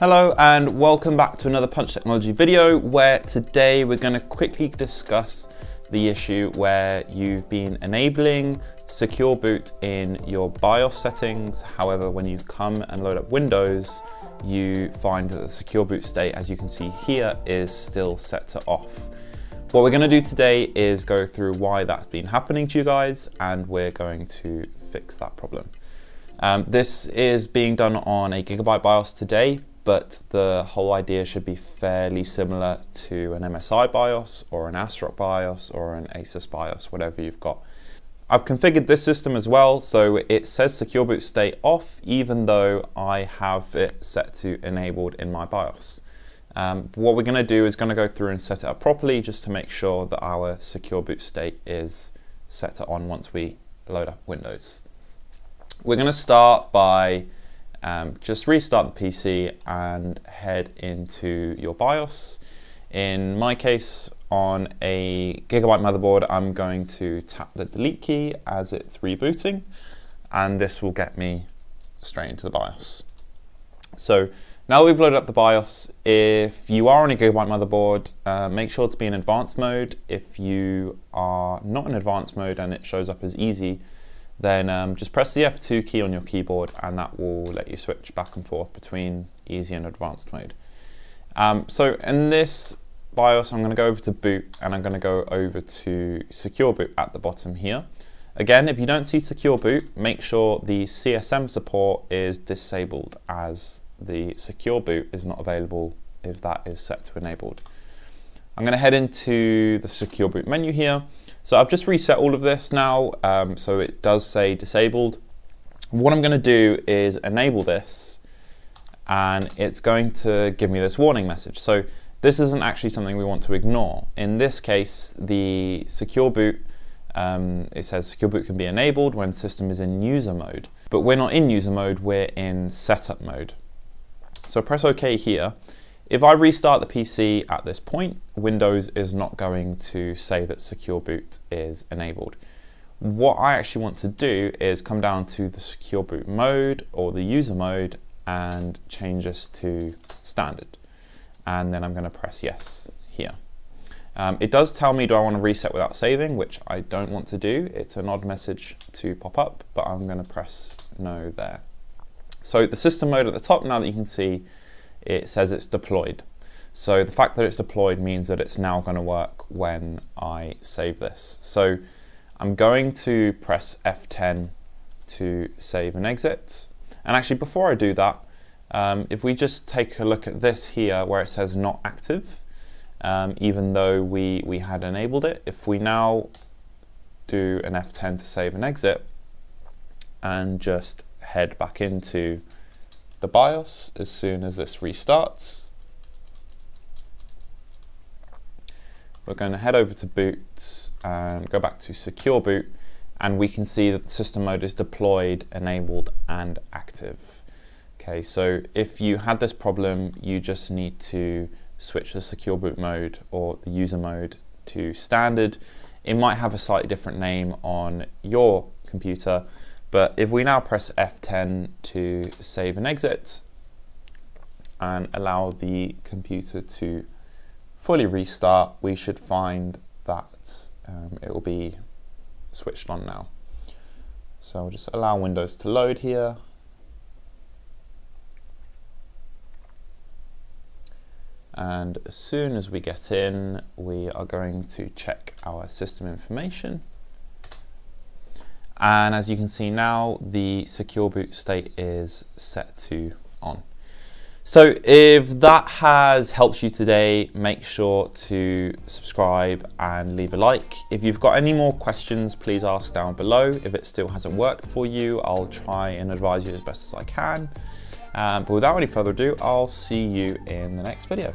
Hello and welcome back to another Punch Technology video, where today we're going to quickly discuss the issue where you've been enabling secure boot in your BIOS settings. However, when you come and load up Windows, you find that the secure boot state, as you can see here, is still set to off. What we're going to do today is go through why that's been happening to you guys, and we're going to fix that problem. This is being done on a Gigabyte BIOS today, but the whole idea should be fairly similar to an MSI BIOS or an ASRock BIOS or an ASUS BIOS, whatever you've got. I've configured this system as well, so it says secure boot state off, even though I have it set to enabled in my BIOS. What we're gonna do is go through and set it up properly just to make sure that our secure boot state is set to on once we load up Windows. We're gonna start by just restart the PC and head into your BIOS. In my case, on a Gigabyte motherboard, I'm going to tap the delete key as it's rebooting, and this will get me straight into the BIOS. So now that we've loaded up the BIOS, if you are on a Gigabyte motherboard, make sure to be in advanced mode. If you are not in advanced mode and it shows up as easy, then just press the F2 key on your keyboard and that will let you switch back and forth between easy and advanced mode. So in this BIOS, I'm going to go over to boot and I'm going to go over to secure boot at the bottom here. Again, if you don't see secure boot, make sure the CSM support is disabled, as the secure boot is not available if that is set to enabled. I'm going to head into the secure boot menu here. So I've just reset all of this now, so it does say disabled. What I'm going to do is enable this, and it's going to give me this warning message. So this isn't actually something we want to ignore. In this case, the secure boot, it says secure boot can be enabled when system is in user mode, but we're not in user mode, we're in setup mode. So press OK here. If I restart the PC at this point, Windows is not going to say that secure boot is enabled. What I actually want to do is come down to the secure boot mode or the user mode and change this to standard. And then I'm going to press yes here. It does tell me, do I want to reset without saving, which I don't want to do. It's an odd message to pop up, but I'm going to press no there. So the system mode at the top, now that you can see, it says it's deployed. So the fact that it's deployed means that it's now going to work when I save this. So I'm going to press F10 to save and exit. And actually, before I do that, if we just take a look at this here where it says not active, even though we had enabled it, if we now do an F10 to save and exit and just head back into the BIOS as soon as this restarts, we're going to head over to boot and go back to secure boot, and we can see that the system mode is deployed, enabled and active. Okay, so if you had this problem, you just need to switch the secure boot mode or the user mode to standard. It might have a slightly different name on your computer, but if we now press F10 to save and exit and allow the computer to fully restart, we should find that it will be switched on now. So we'll just allow Windows to load here. And as soon as we get in, we are going to check our system information. And as you can see now, the secure boot state is set to on. So if that has helped you today, make sure to subscribe and leave a like. If you've got any more questions, please ask down below. If it still hasn't worked for you, I'll try and advise you as best as I can. But without any further ado, I'll see you in the next video.